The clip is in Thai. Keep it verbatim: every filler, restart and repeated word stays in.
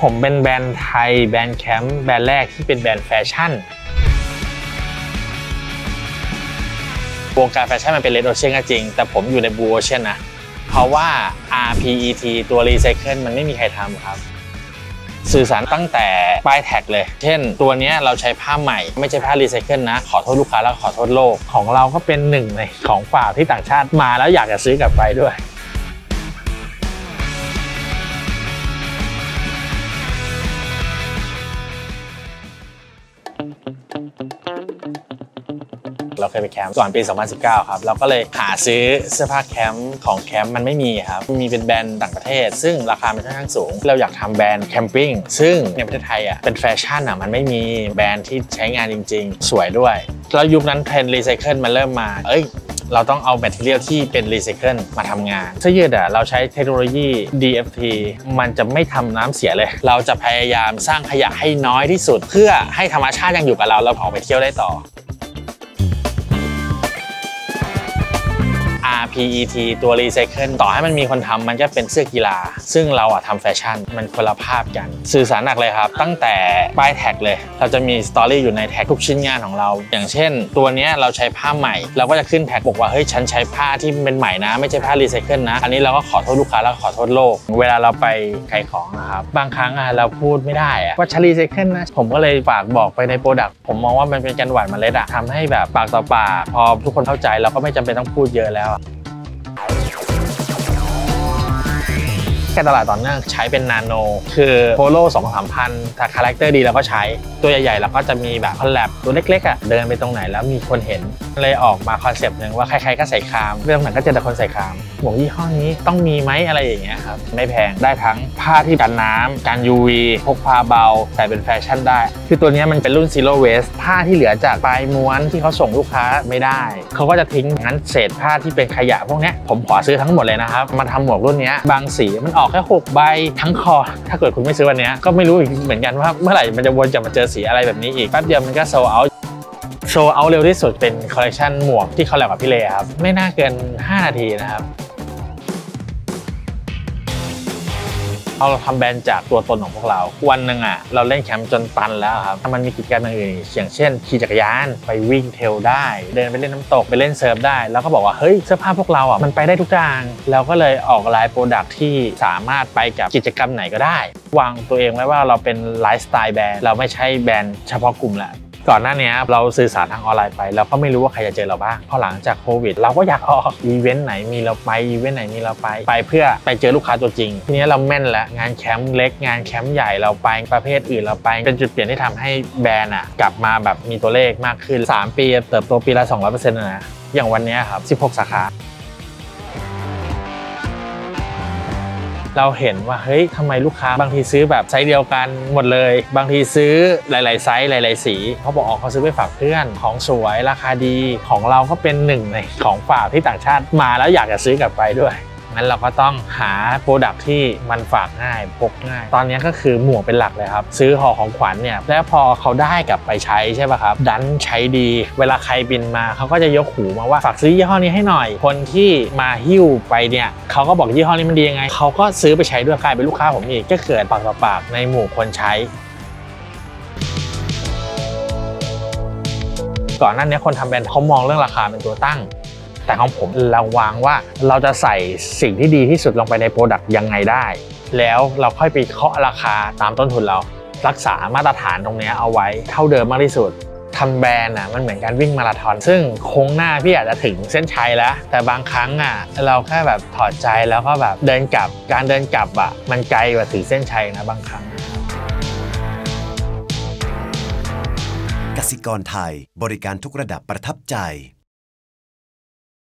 ผมเป็นแบรนด์ไทยแบรนด์แคมป์แบรนด์แรกที่เป็นแบรนด์แฟชั่นวงการแฟชั่นมันเป็นเรดโอเชียนก็จริงแต่ผมอยู่ในบลูโอเชียนนะเพราะว่า อาร์ พี อี ที ตัวรีไซเคิลมันไม่มีใครทำครับสื่อสารตั้งแต่ป้ายแท็กเลยเช่นตัวนี้เราใช้ผ้าใหม่ไม่ใช่ผ้ารีไซเคิลนะขอโทษลูกค้าแล้วขอโทษโลกของเราก็เป็นหนึ่งในของฝากที่ต่างชาติมาแล้วอยากจะซื้อกลับไปด้วยเราเคยไปแคมป์ก่อนปี สองพันสิบเก้า ครับเราก็เลยหาซื้อเสื้อผ้าแคมป์ของแคมป์มันไม่มีครับมีเป็นแบรนด์ต่างประเทศซึ่งราคามันค่อนข้างสูงเราอยากทำแบรนด์แคมปิ้งซึ่งในประเทศไทยอ่ะเป็นแฟชั่นอ่ะมันไม่มีแบรนด์ที่ใช้งานจริงๆสวยด้วยแล้วยุคนั้นเทรนด์รีไซเคิลมันเริ่มมาเอ้ยเราต้องเอาแมทเทียลที่เป็นรีไซเคิลมาทำงานเสื้อยืดอ่ะเราใช้เทคโนโลยี ดี เอฟ ที มันจะไม่ทำน้ำเสียเลยเราจะพยายามสร้างขยะให้น้อยที่สุดเพื่อให้ธรรมชาติยังอยู่กับเราเราออกไปเที่ยวได้ต่ออาร์ พี อี ที ตัวรีไซเคิลต่อให้มันมีคนทำมันก็เป็นเสื้อกีฬาซึ่งเราอะทำแฟชั่นมันคนละภาพกันสื่อสารหนักเลยครับตั้งแต่ป้ายแท็กเลยเราจะมีสตอรี่อยู่ในแท็กทุกชิ้นงานของเราอย่างเช่นตัวนี้เราใช้ผ้าใหม่เราก็จะขึ้นแท็กบอกว่าเฮ้ยฉันใช้ผ้าที่เป็นใหม่นะไม่ใช่ผ้ารีไซเคิลนะอันนี้เราก็ขอโทษลูกค้าแล้วขอโทษโลกเวลาเราไปขายของนะครับบางครั้งอะเราพูดไม่ได้อะว่าฉันรีไซเคิลนะผมก็เลยฝากบอกไปในโปรดักต์ผมมองว่ามันเป็นการหว่านเมล็ดอะทำให้แบบปากต่อปากพอทุกคนเข้าใจเราก็ไม่จำเป็นต้องพูดเยอะแล้วการตลาดต่อเนื่องใช้เป็นนาโนคือโพโล่สองสามพันถ้าคาแรคเตอร์ดีเราก็ใช้ตัวใหญ่ๆเราก็จะมีแบบคอลแลบตัวเล็กๆอ่ะเดินไปตรงไหนแล้วมีคนเห็นเลยออกมาคอนเซปต์หนึ่งว่าใครๆก็ใส่คามเรื่องหนังก็เจอแต่คนใส่คามหมวกยี่ห้อนี้ต้องมีไหมอะไรอย่างเงี้ยครับไม่แพงได้ทั้งผ้าที่กันน้ำกัน ยู วี พกพาเบาใส่เป็นแฟชั่นได้คือตัวนี้มันเป็นรุ่น Zero Waste ผ้าที่เหลือจากปลายม้วนที่เขาส่งลูกค้าไม่ได้เขาก็จะทิ้งงั้นเศษผ้าที่เป็นขยะพวกนี้ผมขอซื้อทั้งหมดเลยนะครับมาทำหมวกรุ่นนี้บางสีมันออกแค่หกใบทั้งคอถ้าเกิดคุณไม่ซื้อวันนี้ก็ไม่รู้อีกเหมือนกันว่าเมื่อไหร่มันจะวนจะมาเจอสีอะไรแบบนี้อีกแป๊บเดียวมันก็โซเอาโซเอาเร็วที่สุดเป็นคอลเลคชันหมวกที่เขาแลกกับพี่เลครับไม่น่าเกินห้านาทีนะครับเอาเราทำแบรนด์จากตัวตนของพวกเราวันหนึ่งอ่ะเราเล่นแคมป์จนตันแล้วครับถ้ามันมีกิจกรรมอื่นอย่างเช่นขี่จักรยานไปวิ่งเทลได้เดินไปเล่นน้ำตกไปเล่นเซิร์ฟได้แล้วก็บอกว่าเฮ้ยเสื้อผ้าพวกเราอ่ะมันไปได้ทุกทางเราก็เลยออกไลน์โปรดักที่สามารถไปกับกิจกรรมไหนก็ได้วางตัวเองไว้ว่าเราเป็นไลฟ์สไตล์แบรนด์เราไม่ใช่แบรนด์เฉพาะกลุ่มละก่อนหน้านี้เราสื่อสารทางออนไลน์ไปเราก็ไม่รู้ว่าใครจะเจอเราบ้างพอหลังจากโควิดเราก็อยากออกอีเวนต์ไหนมีเราไปอีเวนต์ไหนมีเราไปไปเพื่อไปเจอลูกค้าตัวจริงทีนี้เราแม่นแล้วงานแคมป์เล็กงานแคมป์ใหญ่เราไปประเภทอื่นเราไปเป็นจุดเปลี่ยนที่ทำให้แบรนด์อ่ะกลับมาแบบมีตัวเลขมากขึ้นสามปีเติบโตปีละ สองร้อยเปอร์เซ็นต์ นะอย่างวันนี้ครับสิบหกสาขาเราเห็นว่าเฮ้ยทำไมลูกค้าบางทีซื้อแบบไซส์เดียวกันหมดเลยบางทีซื้อหลายๆไซส์หลายๆสีเขาบอกอ๋อเขาซื้อไปฝากเพื่อนของสวยราคาดีของเราก็เป็นหนึ่งในของฝากที่ต่างชาติมาแล้วอยากจะซื้อกลับไปด้วยงั้นเราก็ต้องหาโปรดักที่มันฝากง่ายพกง่ายตอนนี้ก็คือหมวกเป็นหลักเลยครับซื้อห่อของขวัญเนี่ยแล้วพอเขาได้กลับไปใช้ใช่ป่ะครับดันใช้ดีเวลาใครบินมาเขาก็จะยกหูมาว่าฝากซื้อยี่ห้อนี้ให้หน่อยคนที่มาหิ้วไปเนี่ยเขาก็บอกยี่ห้อนี้มันดียังไงเขาก็ซื้อไปใช้ด้วยกลายเป็นลูกค้าผมอีกก็เกิดปากต่อปากในหมู่คนใช้ก่อนหน้านี้คนทำแบรนด์เขามองเรื่องราคาเป็นตัวตั้งแต่ของผมเราวางว่าเราจะใส่สิ่งที่ดีที่สุดลงไปในโปรดักต์ยังไงได้แล้วเราค่อยไปเคาะราคาตามต้นทุนเรารักษามาตรฐานตรงนี้เอาไว้เท่าเดิมมากที่สุดทำแบรนด์อ่ะมันเหมือนการวิ่งมาราธอนซึ่งโค้งหน้าพี่อาจจะถึงเส้นชัยแล้วแต่บางครั้งอ่ะเราแค่แบบถอดใจแล้วก็แบบเดินกลับการเดินกลับอ่ะมันไกลกว่าถึงเส้นชัยนะบางครั้งกสิกรไทยบริการทุกระดับประทับใจ